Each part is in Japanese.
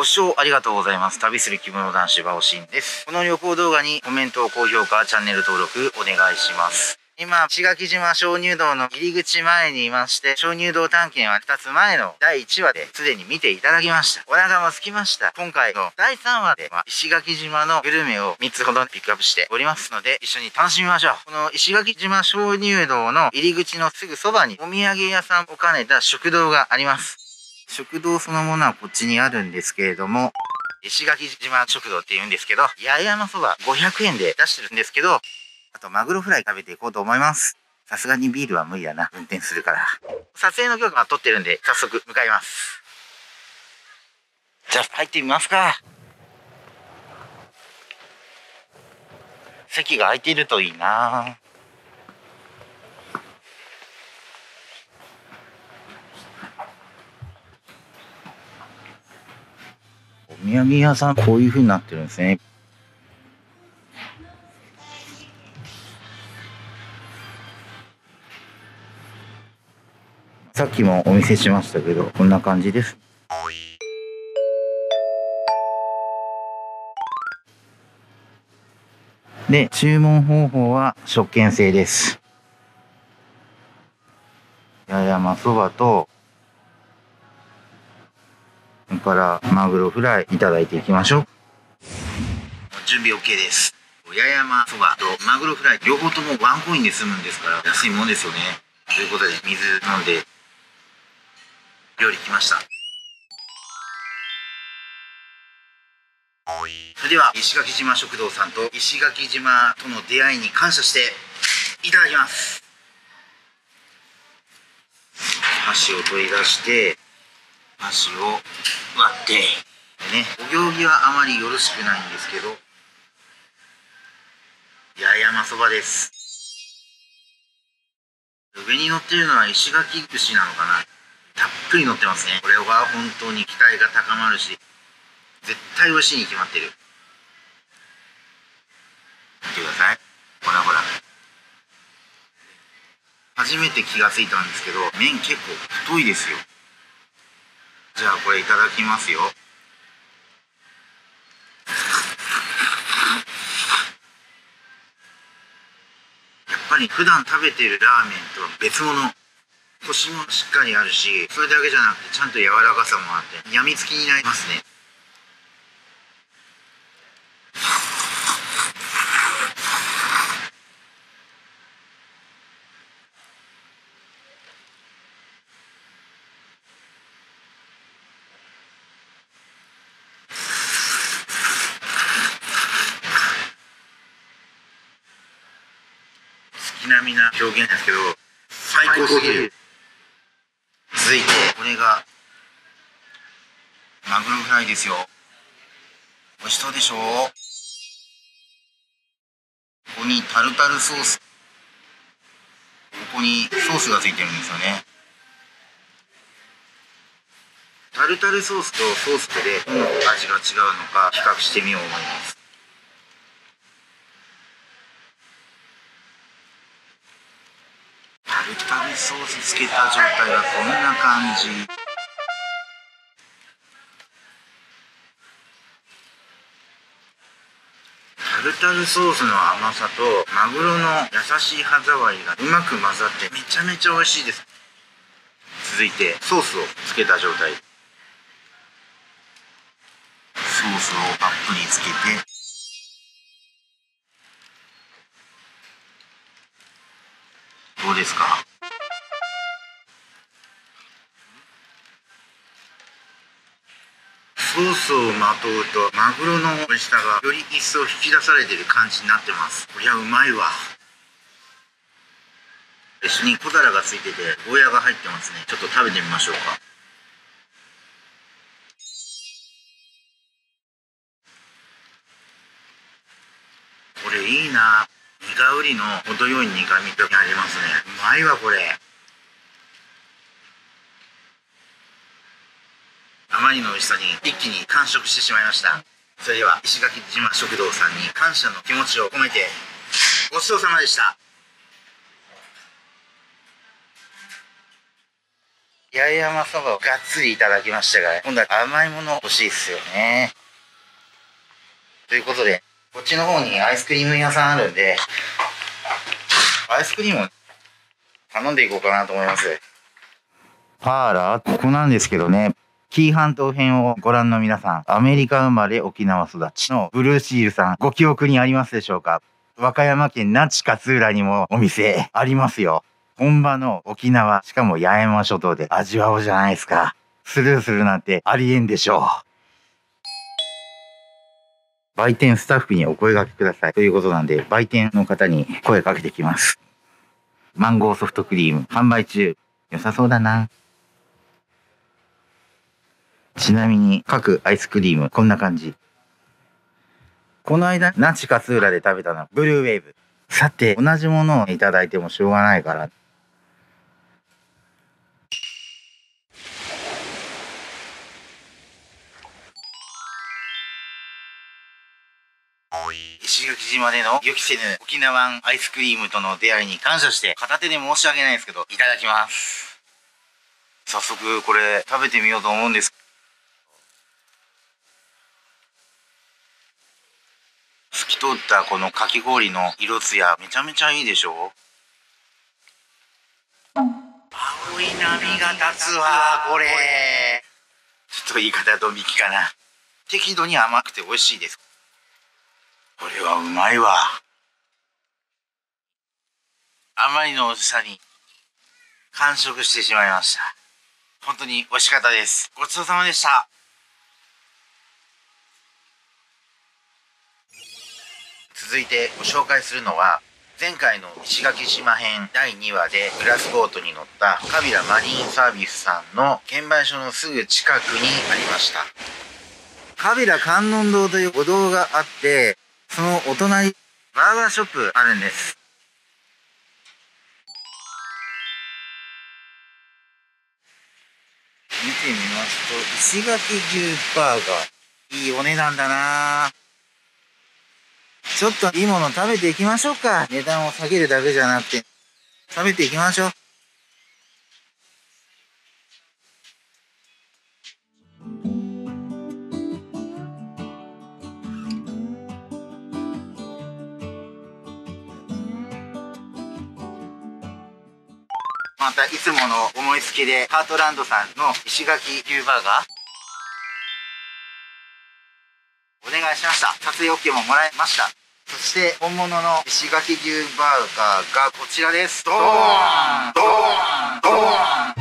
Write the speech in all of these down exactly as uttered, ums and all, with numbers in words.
ご視聴ありがとうございます。旅する着物男子バオシンです。この旅行動画にコメント、高評価、チャンネル登録お願いします。今、石垣島鍾乳洞の入り口前にいまして、鍾乳洞探検はふたつまえのだいいちわですでに見ていただきました。お腹も空きました。今回のだいさんわでは石垣島のグルメをみっつほどピックアップしておりますので、一緒に楽しみましょう。この石垣島鍾乳洞の入り口のすぐそばにお土産屋さんを兼ねた食堂があります。食堂そのものはこっちにあるんですけれども、石垣島食堂って言うんですけど、八重山そばごひゃくえんで出してるんですけど、あと、マグロフライ食べていこうと思います。さすがにビールは無理だな。運転するから。撮影の許可は取ってるんで、早速向かいます。じゃあ、入ってみますか。席が空いているといいな。お土産屋さん、こういう風になってるんですね。さっきもお見せしましたけど、こんな感じです。で、注文方法は食券制です。八重山そばと、それからマグロフライいただいていきましょう。準備 OK です。八重山そばとマグロフライ、両方ともワンコインで済むんですから、安いもんですよね。ということで、水飲んで、料理来ました。それでは石垣島食堂さんと石垣島との出会いに感謝していただきます。箸を取り出して箸を割ってでね、お行儀はあまりよろしくないんですけど、八重山そばです。上に乗ってるのは石垣串なのかな。たっぷり乗ってますね。これは本当に期待が高まるし、絶対美味しいに決まってる。見てください。ほらほら。初めて気がついたんですけど、麺結構太いですよ。じゃあこれいただきますよ。やっぱり普段食べてるラーメンとは別物。コシもしっかりあるし、それだけじゃなくてちゃんと柔らかさもあって、病みつきになりますね。好きなみな表現ですけど、最高すぎる。続いてこれがマグロフライですよ。美味しそうでしょう。ここにタルタルソース、ここにソースがついてるんですよね。タルタルソースとソースでどの味が違うのか比較してみようと思います。タルタルソースつけた状態はこんな感じ。タルタルソースの甘さとマグロの優しい歯触りがうまく混ざってめちゃめちゃ美味しいです。続いてソースをつけた状態、ソースをたっぷりつけて、どうですか？ソースをまとうとマグロの美味しさがより一層引き出されてる感じになってます。こりゃうまいわ。一緒に小皿がついててゴーヤが入ってますね。ちょっと食べてみましょうか。これいいな。苦うりの程よい苦みがありますね。うまいわこれ。あまりの美味しさに一気に完食してしまいました。それでは石垣島食堂さんに感謝の気持ちを込めてごちそうさまでした。八重山そばをがっつりいただきましたが、今度は甘いもの欲しいっすよね。ということで、こっちの方にアイスクリーム屋さんあるんで、アイスクリームを頼んでいこうかなと思います。パーラー、ここなんですけどね、紀伊半島編をご覧の皆さん、アメリカ生まれ沖縄育ちのブルーシールさん、ご記憶にありますでしょうか。和歌山県那智勝浦にもお店ありますよ。本場の沖縄、しかも八重山諸島で味わおうじゃないですか。スルーするなんてありえんでしょう。売店スタッフにお声掛けくださいということなんで、売店の方に声かけてきます。マンゴーソフトクリーム販売中。良さそうだな。ちなみに各アイスクリームこんな感じ。この間那智勝浦で食べたのはブルーウェーブ。さて、同じものをいただいてもしょうがないから、石垣島での予期せぬ沖縄アイスクリームとの出会いに感謝して、片手で申し訳ないんですけど、いただきます。早速これ食べてみようと思うんです。透き通ったこのかき氷の色つや、めちゃめちゃいいでしょ。青い波が立つわこれ。ちょっと言い方ドン引きかな。適度に甘くて美味しいです。これはうまいわ。あまりの美味しさに完食してしまいました。本当に美味しかったです。ごちそうさまでした。続いてご紹介するのは、前回の石垣島編だいにわでグラスボートに乗ったカビラマリンサービスさんの券売所のすぐ近くにありました。カビラ観音堂というお堂があって、そのお隣バーガーショップあるんです。見てみますと、石垣牛バーガー、いいお値段だな。ちょっといいもの食べていきましょうか。値段を下げるだけじゃなくて、食べていきましょう。またいつもの思いつきで、ハートランドさんの石垣牛バーガー。お願いしました。撮影 オーケー ももらいました。そして本物の石垣牛バーガーがこちらです。ドーンドーンドーン。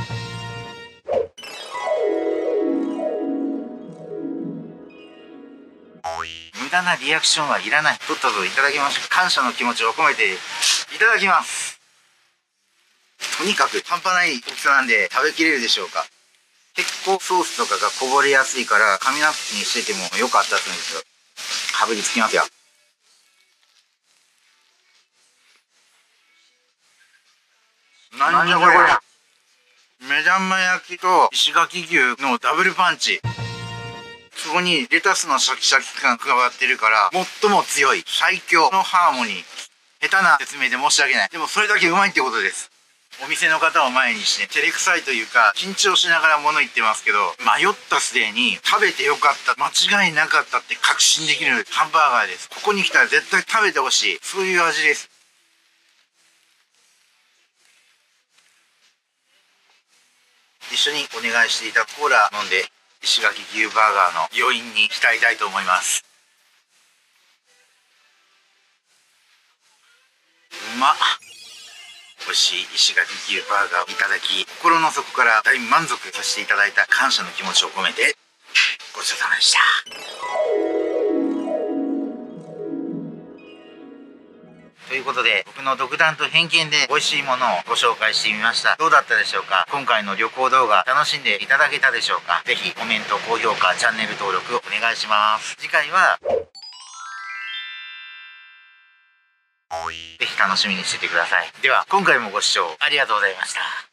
無駄なリアクションはいらない。とっとといただきましょう。感謝の気持ちを込めていただきます。とにかく半端ない大きさなんで食べきれるでしょうか。結構ソースとかがこぼれやすいから、紙ナプキンにしててもよかったんですよ。かぶりつきますよ。なんじゃこれ。目玉焼きと石垣牛のダブルパンチ。そこにレタスのシャキシャキ感加わってるから、最も強い最強のハーモニー。下手な説明で申し訳ない。でもそれだけうまいってことです。お店の方を前にして、照れくさいというか緊張しながら物言ってますけど、迷った末に食べてよかった、間違いなかったって確信できるハンバーガーです。ここに来たら絶対食べてほしい、そういう味です。一緒にお願いしていたコーラ飲んで、石垣牛バーガーの余韻に浸りたいと思います。うまっ。美味しい石垣牛バーガーをいただき、心の底から大満足させていただいた感謝の気持ちを込めて、ごちそうさまでした。ということで、僕の独断と偏見で美味しいものをご紹介してみました。どうだったでしょうか。今回の旅行動画楽しんでいただけたでしょうか。ぜひコメント、高評価、チャンネル登録お願いします。次回はぜひ楽しみにしててください。では今回もご視聴ありがとうございました。